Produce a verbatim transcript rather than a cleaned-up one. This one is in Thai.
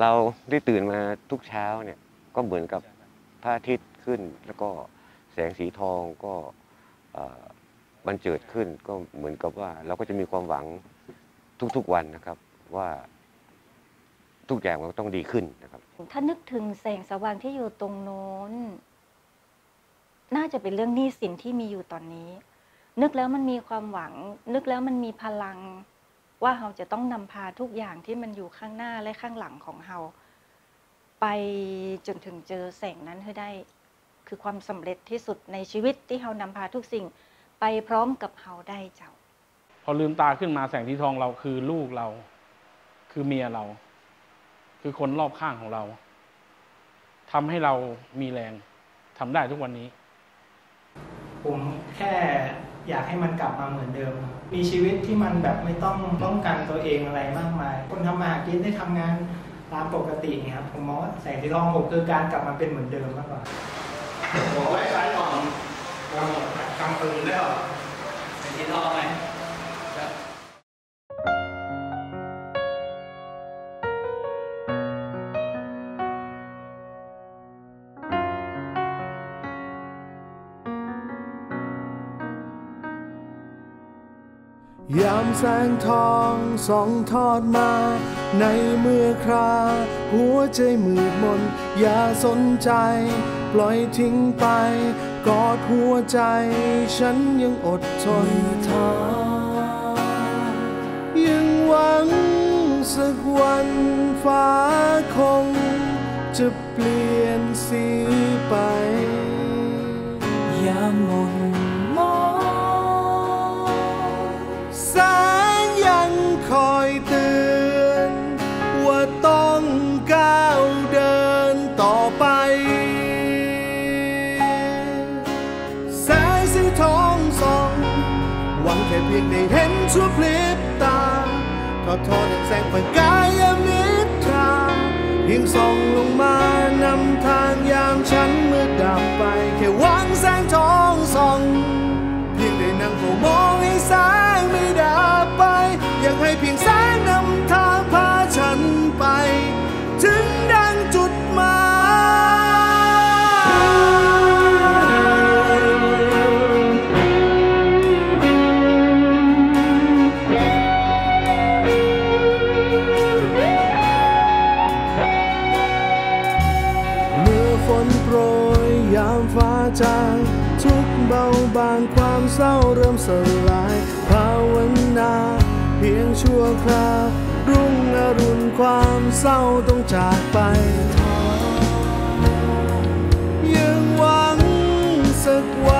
เราได้ตื่นมาทุกเช้าเนี่ยก็เหมือนกับพระอาทิตย์ขึ้นแล้วก็แสงสีทองก็บันเจิดขึ้นก็เหมือนกับว่าเราก็จะมีความหวังทุกๆวันนะครับว่าทุกอย่างมันต้องดีขึ้นนะครับถ้านึกถึงแสงสว่างที่อยู่ตรงโน้นน่าจะเป็นเรื่องหนี้สินที่มีอยู่ตอนนี้นึกแล้วมันมีความหวังนึกแล้วมันมีพลังว่าเราจะต้องนำพาทุกอย่างที่มันอยู่ข้างหน้าและข้างหลังของเราไปจนถึงเจอแสงนั้นให้ได้คือความสำเร็จที่สุดในชีวิตที่เรานำพาทุกสิ่งไปพร้อมกับเราได้เจ้าพอลืมตาขึ้นมาแสงสีทองเราคือลูกเราคือเมียเราคือคนรอบข้างของเราทำให้เรามีแรงทำได้ทุกวันนี้ผมแค่อยากให้มันกลับมาเหมือนเดิมมีชีวิตที่มันแบบไม่ต้องป้องกันตัวเองอะไรมากมายคนทำมาหากินได้ทำงานตามปกติเนี่ยครับผมมองว่าแสงสีทองผมคือการกลับมาเป็นเหมือนเดิมมากกว่าบอกไว้ใครก่อนเราหมดกำปืนแล้วแสงสีทองไหมยามแสงทองสองทอดมาในเมื่อคราหัวใจมืดมนอย่าสนใจปล่อยทิ้งไปกอดหัวใจฉันยังอดทนท้อยังหวังสักวันฟ้าคงจะเปลี่ยนสีไปยามหมดคอยเตือนว่าต้องก้าวเดินต่อไปแสงสีทองส่องหวังแค่เพียงได้เห็นชั่วพริบตาทอดทอดแสงไฟกายนิทราเพียงส่องลงมานำทางยามฉันมืดดับไปแค่หวังแสงทองส่องเพียงได้นั่งเฝ้ามองให้แสงไม่ดับไปอยากให้เพียงแสงนำทางพาฉันไปถึงดังจุดหมายเมื่อฝนโปรยยามฟ้าจางทุกเบาบางความเศร้าเริ่มสลายภาวนาเพียงชั่วคราวรุ่งอรุณความเศร้าต้องจากไปยังหวังสักวัน